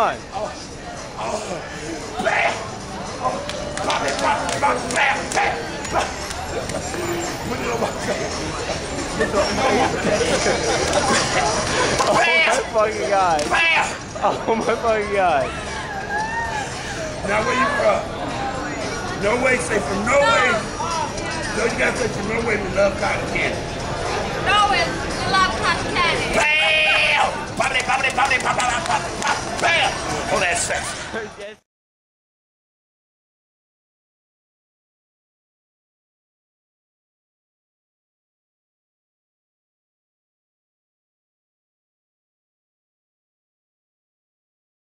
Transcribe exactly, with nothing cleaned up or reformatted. Oh, oh, bam! Oh, pop it, pop it, pop it, bam, bam, bam! Put it on my face. Bam! Oh my fucking God. Bam! Oh my fucking God. Now where you from? No way, say from no way. No, you gotta say from no way to Love Cotton Candy. No way to Love Cotton Candy. Bam! Pop it, pop it, pop it, pop it, pop it, pop it. Bam! Oh, that's it.